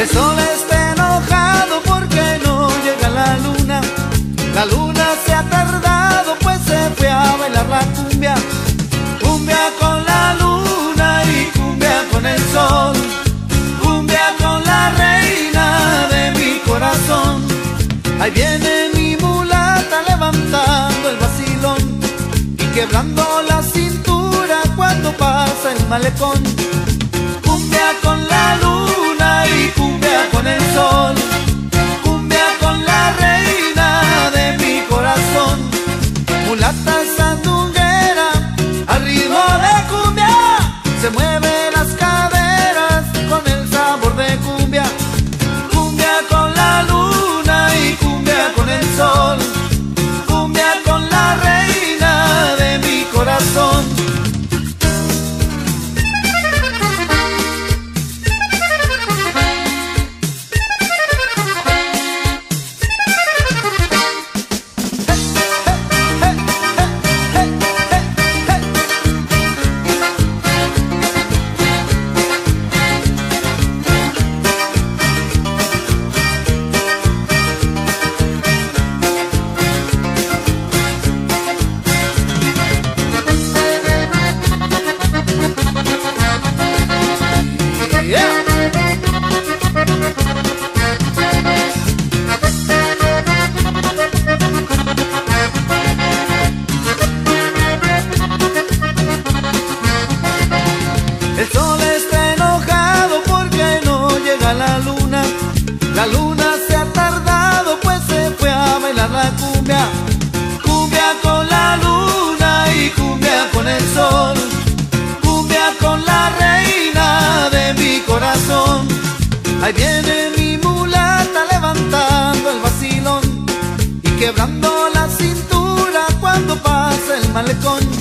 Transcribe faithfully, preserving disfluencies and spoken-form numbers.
El sol está enojado porque no llega la luna. La luna se ha tardado, pues se fue a bailar la cumbia. Cumbia con la luna y cumbia con el sol, cumbia con la reina de mi corazón. Ahí viene mi mulata levantando el vacilón y quebrando la cintura cuando pasa el malecón. Cumbia con la luna y cumbia con el sol, cumbia con la reina de mi corazón. Mulata sandunguera, al ritmo de cumbia, se mueven las caderas con el sabor de cumbia. Cumbia con la luna y cumbia con el sol, cumbia con la reina de mi corazón. Ahí viene mi mulata levantando el vacilón y quebrando la cintura cuando pasa el malecón.